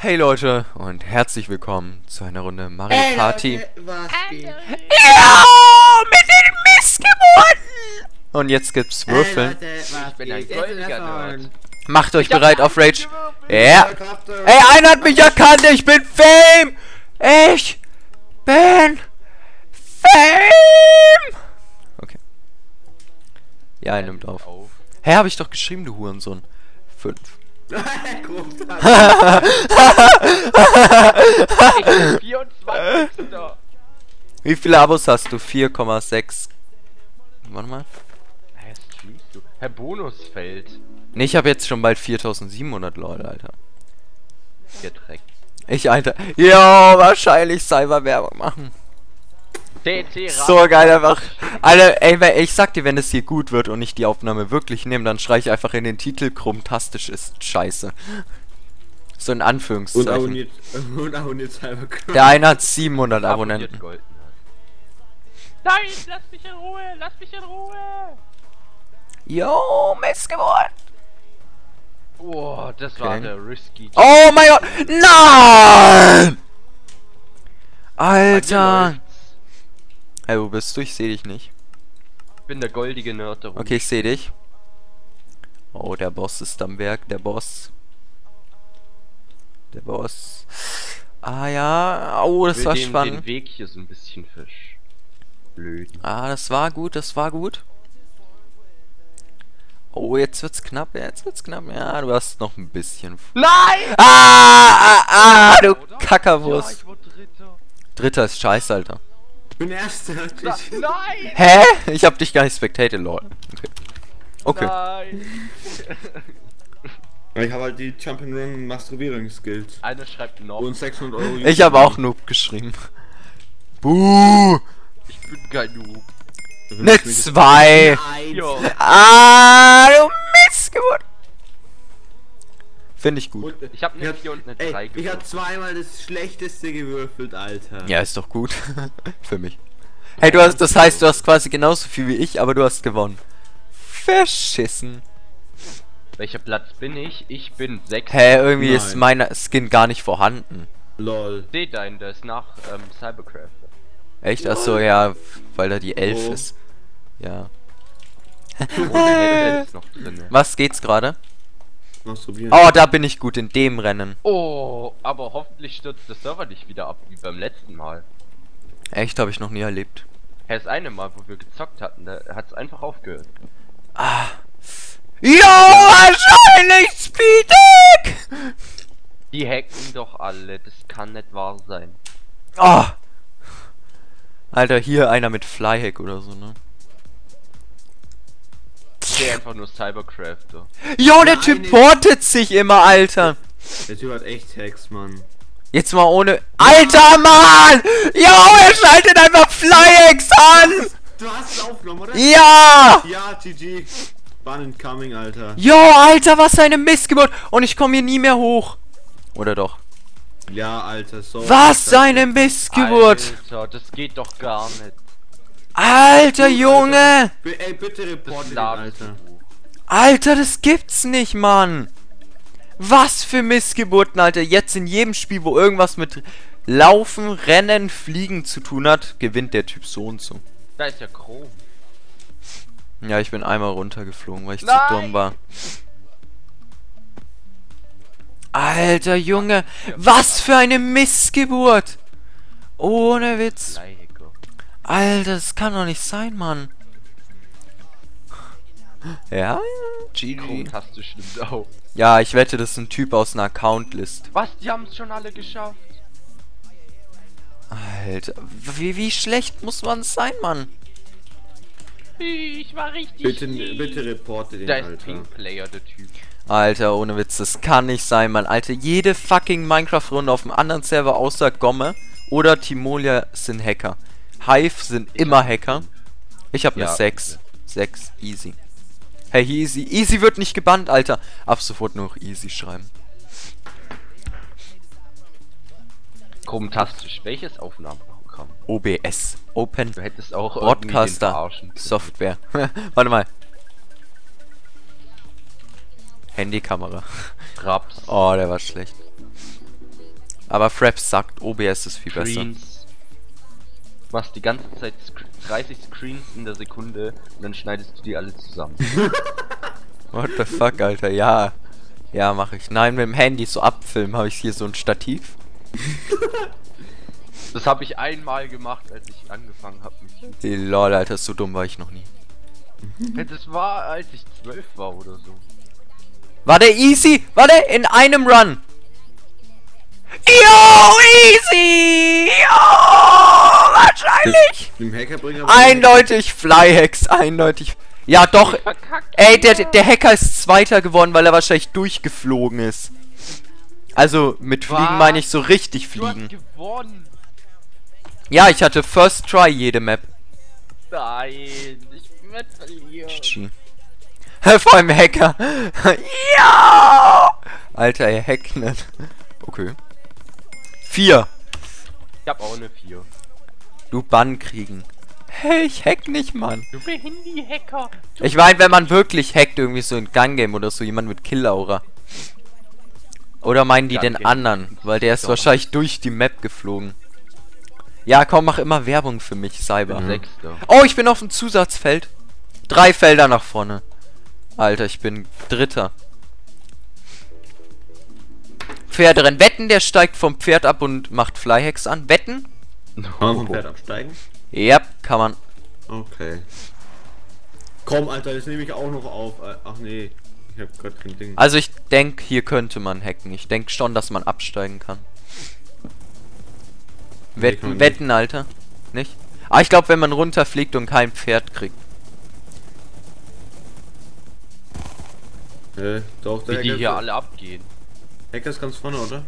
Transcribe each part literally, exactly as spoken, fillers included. Hey Leute und herzlich willkommen zu einer Runde Mario Party. Hey Leute, ja, mit den Missgeburten! Und jetzt gibt's Würfeln. Hey Leute, ich bin ein goldiger Nerd. Macht euch bereit auf Rage. Ja. Ey, einer hat mich erkannt, ich bin Fame! Ich bin Fame! Okay. Ja, er nimmt auf. Hä, hab ich doch geschrieben, du Hurensohn. Fünf. Ich bin vierundzwanzig. Wie viele Abos hast du? vier Komma sechs. Warte mal. Hä, streamst du? Herr Bonusfeld. Ne, ich habe jetzt schon bald viertausendsiebenhundert Leute, Alter. Ihr Dreck. Ich, Alter. Jo, wahrscheinlich Cyberwerbung machen. So geil einfach. Alter, ey, ich sag dir, wenn es hier gut wird und ich die Aufnahme wirklich nehme, dann schrei ich einfach in den Titel, krummtastisch ist scheiße. So in Anführungszeichen. Und abonniert, und abonniert CyberCrafter. Der eine hat siebenhundert Abonnenten. Nein, lass mich in Ruhe, lass mich in Ruhe. Yo, Missgeburt. Oh, das okay. War der risky. Oh mein Gott, nein! Alter. Hey, wo bist du? Ich seh dich nicht. Ich bin der goldige Nerd da. Okay, ich seh dich. Oh, der Boss ist am Werk. Der Boss. Der Boss. Ah ja. Oh, das war spannend. Ich will den Weg hier so ein bisschen fisch. Blöd. Ah, das war gut, das war gut. Oh, jetzt wird's knapp, jetzt wird's knapp. Ja, du hast noch ein bisschen... Nein! Ah, ah, ah, du Kackerwurst. Ja, ich wurde Dritter. Dritter ist scheiße, Alter. Ich bin Erster. Nein! Hä? Ich hab dich gar nicht spectated, lol. Okay. Okay. Nein. Ich hab halt die Jump'n'Run Masturbierungs-Skills. Einer schreibt Noob. Und sechshundert Euro. Ich hab auch Noob geschrieben. Buh! Ich bin kein Noob. Ne zwei! Ah, du Missgeburt! Finde ich gut. Und ich hab nämlich hier unten eine drei gewürfelt. Ich hab zweimal das schlechteste gewürfelt, Alter. Ja, ist doch gut. Für mich. Hey, du hast, das heißt, du hast quasi genauso viel wie ich, aber du hast gewonnen. Verschissen. Welcher Platz bin ich? Ich bin sechs. Hä, hey, irgendwie Nein. ist mein Skin gar nicht vorhanden. Lol. Seht einen, der ist nach ähm, CyberCrafter. Echt? Lol. Achso, ja, weil da die elf oh. ist. Ja. Ist noch drin. Was geht's gerade? Oh, da bin ich gut in dem Rennen. Oh, aber hoffentlich stürzt der Server nicht wieder ab, wie beim letzten Mal. Echt, habe ich noch nie erlebt. Das eine Mal, wo wir gezockt hatten, da hat es einfach aufgehört. Ah. Jo, wahrscheinlich Speedhack! Die hacken doch alle, das kann nicht wahr sein. Oh. Alter, hier einer mit Flyhack oder so, ne? Einfach nur Cybercrafter. Jo, der Nein, Typ portet sich immer, Alter. Der Typ hat echt Hacks, Mann. Jetzt mal ohne... Alter, Mann! Jo, er schaltet einfach Flyhacks an! Du hast es aufgenommen, oder? Ja! Ja, G G. Bannend coming, Alter. Jo, Alter, was für eine Missgeburt. Und ich komme hier nie mehr hoch. Oder doch? Ja, Alter, so... Was für eine Missgeburt! Alter, das geht doch gar nicht. Alter Junge! Alter. Ey, bitte reporten den, Alter. Alter, das gibt's nicht, Mann! Was für Missgeburten, Alter! Jetzt in jedem Spiel, wo irgendwas mit Laufen, Rennen, Fliegen zu tun hat, gewinnt der Typ so und so. Da ist ja Chrom. Ja, ich bin einmal runtergeflogen, weil ich Nein! zu dumm war. Alter Junge! Was für eine Missgeburt! Ohne Witz! Alter, das kann doch nicht sein, Mann. Ja? G G. Ja, ich wette, das ist ein Typ aus einer Account-List. Was? Die haben es schon alle geschafft. Alter, wie, wie schlecht muss man sein, Mann? Ich war richtig. Bitte, bitte reporte den, Alter. Da ist Ping-Player, der Typ. Alter, ohne Witz, das kann nicht sein, Mann. Alter, jede fucking Minecraft-Runde auf einem anderen Server außer Gomme oder Timolia sind Hacker. Hive sind immer Hacker. Ich hab ne ja, sechs. sechs, easy. Hey, easy. Easy wird nicht gebannt, Alter. Ab sofort nur noch easy schreiben. Fantastisch. Welches Aufnahmeprogramm? O B S. Open. Du hättest auch Broadcaster. Software. Warte mal. Handykamera. Fraps. Oh, der war schlecht. Aber Fraps sagt, O B S ist viel Screens. besser. Du machst die ganze Zeit dreißig Screens in der Sekunde und dann schneidest du die alle zusammen. What the fuck, Alter, ja. Ja, mache ich. Nein, mit dem Handy so abfilmen. Habe ich hier so ein Stativ? Das habe ich einmal gemacht, als ich angefangen habe. Die Lol, Alter, so dumm war ich noch nie. Das war, als ich zwölf war oder so. Warte, easy! Warte, in einem Run! Yo, easy! Yo, wahrscheinlich! Dem Hackerbringer eindeutig Flyhex, eindeutig. Ja, doch. Ey, der, der Hacker ist Zweiter geworden, weil er wahrscheinlich durchgeflogen ist. Also, mit Fliegen meine ich so richtig Fliegen. Du hast gewonnen. Ja, ich hatte First Try jede Map. Nein, ich werde verlieren. Vor allem Hacker. Ja! Alter, ihr hackt nicht. Okay. Vier. Ich hab auch eine vier. Du Bann kriegen. Hey, ich hack nicht, Mann. Du bist Handy-Hacker. Ich meine, wenn man wirklich hackt, irgendwie so in Gun-Game oder so, jemand mit Kill-Aura. Oder meinen die den anderen? Weil der ist wahrscheinlich durch die Map geflogen. Ja, komm, mach immer Werbung für mich, Cyber. Mhm. Oh, ich bin auf dem Zusatzfeld. Drei Felder nach vorne. Alter, ich bin Dritter. Pferderennen. Wetten, der steigt vom Pferd ab und macht Flyhex an. Wetten? Kann man vom Pferd absteigen? Ja, kann man. Okay. Komm, Alter, das nehme ich auch noch auf. Ach nee, ich hab grad kein Ding. Also ich denke, hier könnte man hacken. Ich denke schon, dass man absteigen kann. Nee, wetten, kann wetten, nicht. Alter. Nicht? Ah, ich glaube, wenn man runterfliegt und kein Pferd kriegt. Äh, doch, der Wie die Hacker hier alle abgehen. Hacker ist ganz vorne, oder?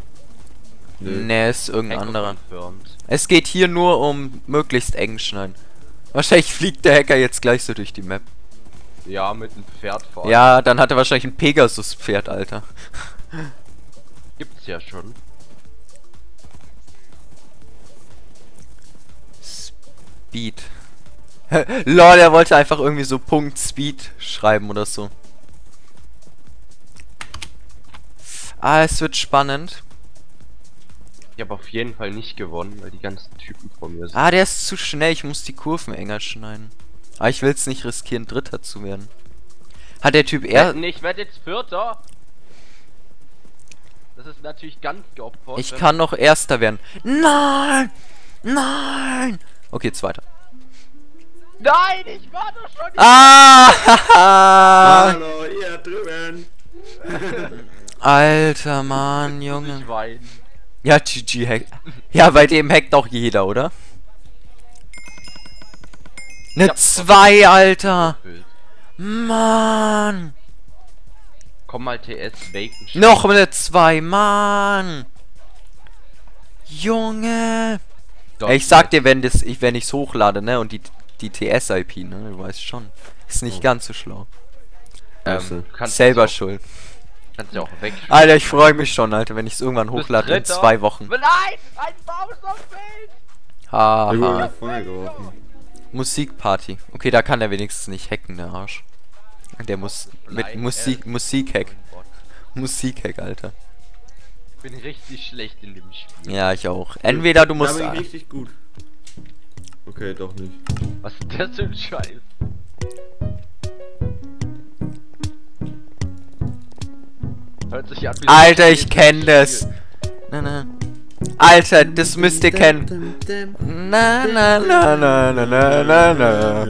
Nö. Nee, ist irgendein Hacker anderer. Confirmed. Es geht hier nur um möglichst eng schneiden. Wahrscheinlich fliegt der Hacker jetzt gleich so durch die Map. Ja, mit einem Pferd vor allem. Ja, dann hat er wahrscheinlich ein Pegasus-Pferd, Alter. Gibt's ja schon. Speed. Lol, er wollte einfach irgendwie so Punkt Speed schreiben oder so. Ah, es wird spannend. Ich habe auf jeden Fall nicht gewonnen, weil die ganzen Typen vor mir sind. Ah, der ist zu schnell. Ich muss die Kurven enger schneiden. Aber ich will es nicht riskieren, Dritter zu werden. Hat der Typ er... Ich werde jetzt Vierter. Das ist natürlich ganz geopfert. Ich kann noch Erster werden. Nein! Nein! Okay, Zweiter. Nein, ich war doch schon... Ah! Hallo, ihr drüben. Alter, Mann, Junge. Ich weine. Ja, G G hack. Ja, bei dem hackt auch jeder, oder? Ne zwei, Alter. Mann. Komm mal, T S, Bacon. Noch eine zwei, Mann. Junge. Ey, ich sag dir, wenn das, ich, wenn ich's hochlade, ne, und die, die T S I P, ne, du weißt schon. Ist nicht oh. ganz so schlau. Ähm, selber schuld. Kannst ja auch weg. Alter, ich freue mich schon, Alter, wenn ich es irgendwann hochlade in zwei Wochen. Nein, ein Baum ist auf Bild. Haha. Musikparty. Okay, da kann er wenigstens nicht hacken, der Arsch. Der muss mit Musik, Musikhack. Musikhack, Alter. Ich bin richtig schlecht in dem Spiel. Ja, ich auch. Entweder du musst. Da bin ich richtig gut. Okay, doch nicht. Was ist das für ein Scheiß? Hört sich an, wie Alter, ich kenne das. Na, na. Alter, das müsst ihr kennen. Na, na, na, na, na, na, na, na,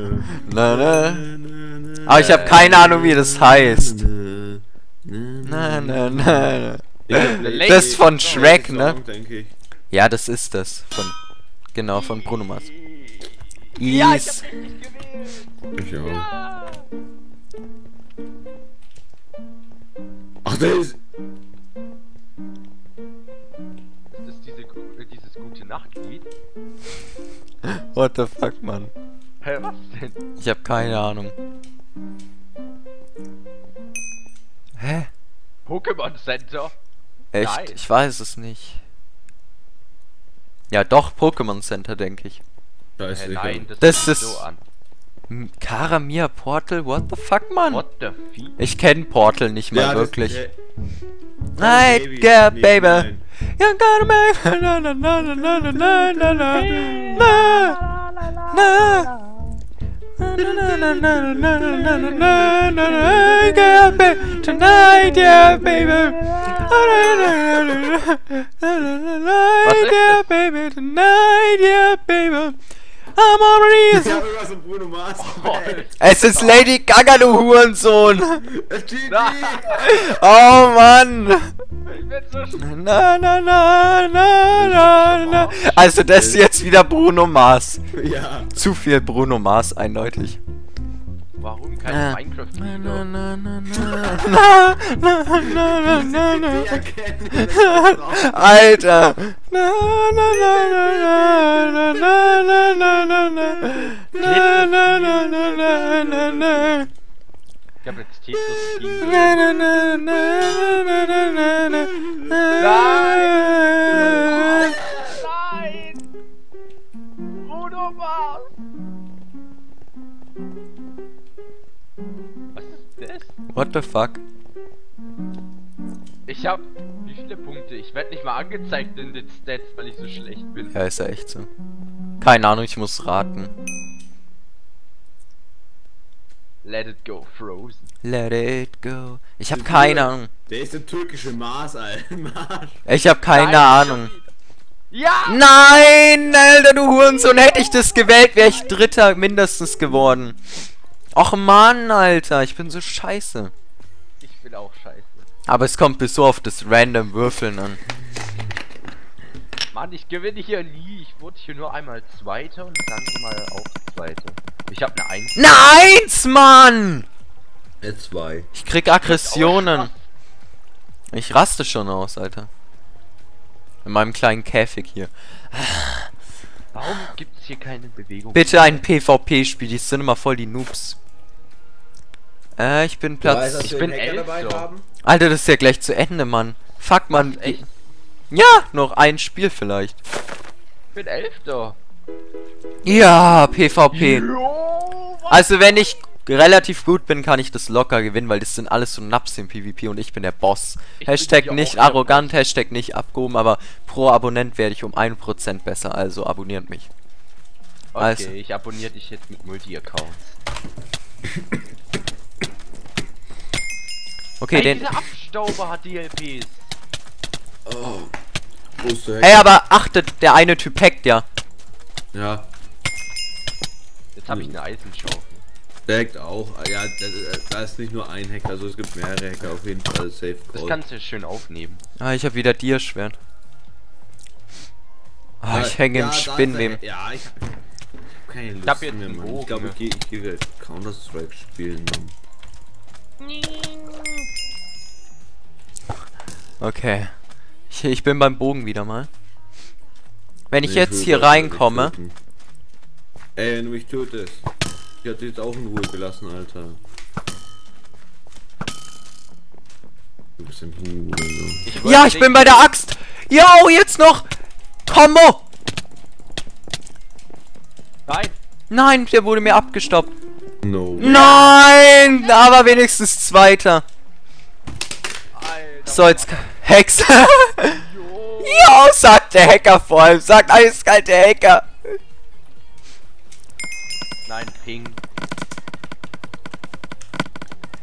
na, na. Aber ich habe keine Ahnung, wie das heißt. Na, na, na, na. Das ist von Shrek, ne? Ja, das ist das. Von, genau, von Bruno Mars. Yes. Ich auch. Ach, das ist... Das ist diese, dieses gute Nachtlied. What the fuck, Mann? Hä, hey, was denn? Ich hab keine Ahnung. Hä? Pokémon Center? Echt? Nein. Ich weiß es nicht. Ja doch, Pokémon Center, denke ich. Da ist hey, nein, das, das ist... So an. Karamia Portal, what the fuck, Mann? What the fuck? Ich kenne Portal nicht mal ja, wirklich. Night Gap, Baby. You gotta make na na na na na na na na na na. I'm already. Ich hab immer so Bruno Mars. Oh, es ist Lady Gaga, du Hurensohn. Oh Mann. Ich bin so na, na, na, na, na, na. Also das ist jetzt wieder Bruno Mars. Ja. Zu viel Bruno Mars, eindeutig. Warum keine Minecraft-Lieder? Na, na, na, na, na, na, na, Alter! Na, na, na, na, na, na, na, na, na, na, ich hab jetzt Tiefluss. Na, na, na, na, na, na, nein! Bruno Mars! What the fuck? Ich hab. Wie viele Punkte? Ich werd nicht mal angezeigt in den Stats, weil ich so schlecht bin. Ja, ist ja echt so. Keine Ahnung, ich muss raten. Let it go, Frozen. Let it go. Ich hab keine Ahnung. Der ist der türkische Mars, Alter. Mars. Ich hab keine Ahnung. Ja! Nein, Alter, du Hurensohn. Hätte ich das gewählt, wäre ich Dritter mindestens geworden. Och Mann, Alter, ich bin so scheiße. Ich bin auch scheiße. Aber es kommt bis so auf das random Würfeln an. Mann, ich gewinne hier nie. Ich wurde hier nur einmal Zweiter und das andere Mal auch Zweiter. Ich hab ne Eins. Ne Eins, Mann! Ne Zwei. Ich krieg Aggressionen. Ich raste schon aus, Alter. In meinem kleinen Käfig hier. Warum gibt's hier keine Bewegung? Bitte ein PvP-Spiel, die sind immer voll die Noobs. Äh, ich bin Platz. Ja, ich bin elf. Alter, das ist ja gleich zu Ende, Mann. Fuck, Mann. Echt? Ja, noch ein Spiel vielleicht. Ich bin elfter. Ja, PvP. Jo, also wenn ich relativ gut bin, kann ich das locker gewinnen, weil das sind alles so Naps im PvP und ich bin der Boss. Ich Hashtag nicht arrogant, Hashtag nicht abgehoben, aber pro Abonnent werde ich um ein Prozent besser, also abonniert mich. Okay, also. Ich abonniere dich jetzt mit Multi-Accounts. Okay, ey, den... dieser Abstauber hat D L Ps. Oh. Ey, aber achtet, der eine Typ hackt ja. Ja. Jetzt habe ich eine Eisenschaufel. Der hackt auch, ja, da ist nicht nur ein Hack, also es gibt mehrere Hacker auf jeden Fall, safe call. Das kannst du schön aufnehmen. Ah, ich hab wieder Dierschwert. Ah, ja, ich hänge ja, im Spinnweben. Ja, ich hab keine Lust ich hab jetzt mehr, Mann. Ich glaube, ich gehe ich geh, Counter-Strike spielen, Mann. Okay. Ich, ich bin beim Bogen wieder mal. Wenn ich, ich jetzt hier reinkomme... Ey, wenn du mich tötest. Ich hatte jetzt auch in Ruhe gelassen, Alter. Du bist im Huren, so. Ja, ich bin bei der Axt! Jo, jetzt noch! Kombo! Nein! Nein, der wurde mir abgestoppt. No. Nein! Aber wenigstens Zweiter. Alter, so, jetzt... Hex! Jo. Jo, sagt der Hacker vor allem. Sagt eiskalt der Hacker. Nein, Ping.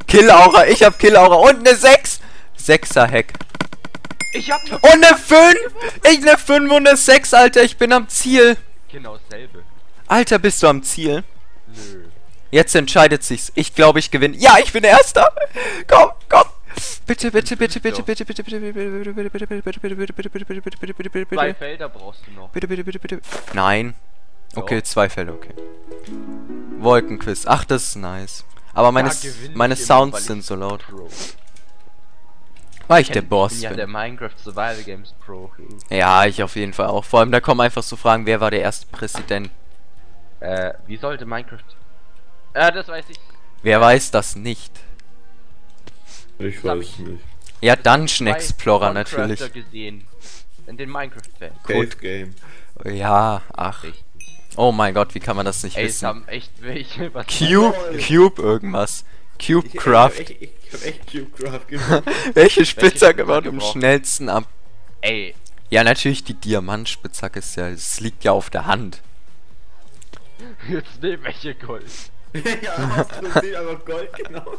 Killaura, ich hab Killaura und ne sechs. Sechser-Hack. Ich hab ne und ne fünf. Ich ne fünf und ne sechs, Alter. Ich bin am Ziel. Genau dasselbe. Alter, bist du am Ziel? Nö. Jetzt entscheidet sich's. Ich glaube, ich gewinne. Ja, ich bin Erster. Komm, komm. Bitte, bitte, bitte, bitte, bitte, bitte, bitte, bitte, bitte, bitte, bitte, bitte, bitte, bitte, bitte, bitte, bitte, bitte, bitte, bitte, bitte. Zwei Felder brauchst du noch. Bitte, bitte, bitte, bitte. Nein. Okay, zwei Felder, okay. Wolkenquiz. Ach, das ist nice. Aber meine, ja, meine Sounds sind so laut. Weil ich, ich der Boss bin. Ja, der Minecraft Survival Games Pro. Ja, ich auf jeden Fall auch. Vor allem, da kommen einfach so Fragen, wer war der erste Präsident? Äh, wie sollte Minecraft... Äh, das weiß ich. Wer weiß das nicht? Ich weiß es nicht. Ja, Dungeon Explorer natürlich. Gesehen. In den Minecraft-Fan. Code Game. Ja, ach. Richtig. Oh mein Gott, wie kann man das nicht ey, wissen? Haben echt welche, was Cube, Cube irgendwas. Cubecraft. Ich, ich, ich, ich hab echt Cubecraft gemacht. Welche Spitzer Welche geworden am schnellsten ab? Ey, Ja, natürlich die Diamantspitzhacke ist ja, es liegt ja auf der Hand. Jetzt nehme ich hier Gold. Ja, das ist aber Gold genommen.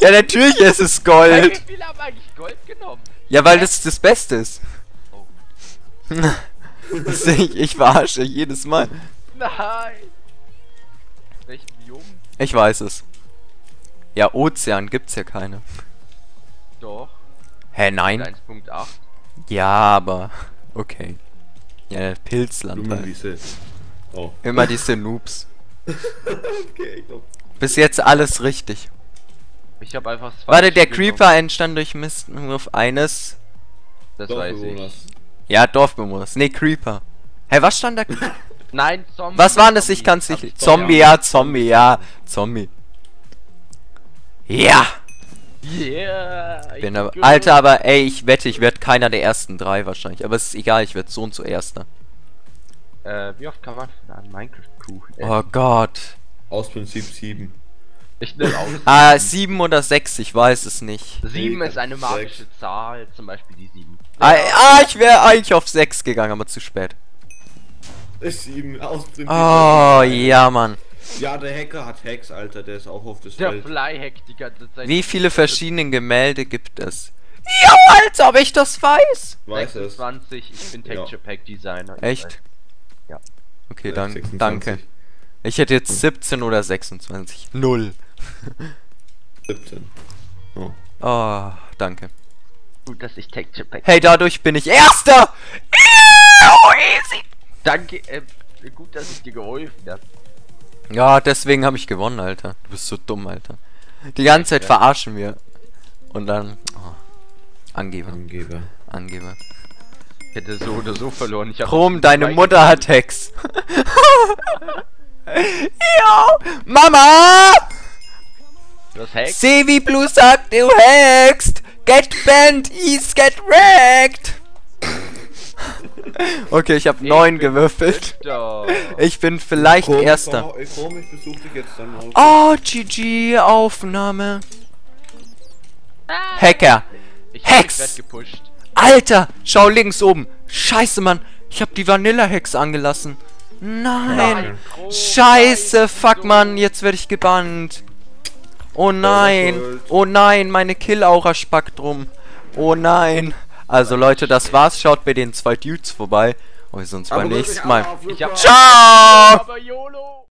Ja, natürlich ist es Gold. Wie viele haben eigentlich Gold genommen? Ja, weil das das Beste ist. Oh. ich, ich verarsche jedes Mal. Nein. Welchen Biom? Ich weiß es. Ja, Ozean gibt's ja keine. Doch. Hä, nein. eins Punkt acht. Ja, aber... Okay. Ja, Pilzland. Immer diese... Oh. Immer diese Noobs. Okay, ich glaub. Bis jetzt alles richtig. Ich hab einfach... Warte, der Creeper entstand durch Misswurf eines... Das weiß ich. Ja, Dorfbewohners. Ne, Creeper. Hä, was stand da? Nein, Zombie. Was waren das? Ich kann's nicht... Zombie, ja, Zombie, ja. Zombie. Ja! Yeah! Bin aber, Alter, aber ey, ich wette, ich werde keiner der ersten drei wahrscheinlich. Aber es ist egal, ich werde so und so erster. Äh, wie oft kann man an Minecraft-Kuchen? Oh Gott. Aus Prinzip sieben. Ich nehme auch sieben. Ah, sieben oder sechs, ich weiß es nicht. sieben ist eine magische Zahl, zum Beispiel die sieben. Ah, ah ich wäre eigentlich auf sechs gegangen, aber zu spät. Ist sieben, aus Prinzip. Oh, ja, Mann. Ja, der Hacker hat Hacks, Alter, der ist auch auf das der Feld. Der Fly-Hack die ganze Zeit. Wie viele verschiedene Gemälde gibt es? Ja, Alter, ob ich das weiß? Weiß sechsundzwanzig, es. Ich bin Texture Pack Designer. Echt? Weiß. Ja. Okay, ja, dann, danke. Ich hätte jetzt siebzehn oder sechsundzwanzig. Null. siebzehn. Oh. Oh, danke. Gut, dass ich Texture Pack. Hey, dadurch bin ich Erster! Oh, easy! Danke, äh, gut, dass ich dir geholfen habe. Ja, deswegen habe ich gewonnen, Alter. Du bist so dumm, Alter. Die ganze Zeit verarschen wir. Und dann... Oh. Angeber. Angeber. Angeber. Ich hätte so oder so verloren. Ich hab Chrom, deine Mutter hat Hex. Ja! Mama! Was Hex? Sevi Blue sagt, du hackst! Get banned, is get wrecked! Okay, ich habe neun gewürfelt. Ich bin vielleicht komm, Erster. Komm, komm, ich besuch dich jetzt dann auch. Oh, G G, Aufnahme. Ah, Hacker. Ich Hex. Gepusht. Alter, schau links oben. Scheiße, Mann. Ich habe die Vanilla-Hex angelassen. Nein. Nein. Oh, Scheiße, nein. Fuck, Mann. Jetzt werde ich gebannt. Oh nein. Oh nein, meine Kill-Aura spackt rum. Oh nein. Also Leute, das war's. Schaut bei den zwei Dudes vorbei. Und wir sehen uns beim nächsten Mal. Ciao!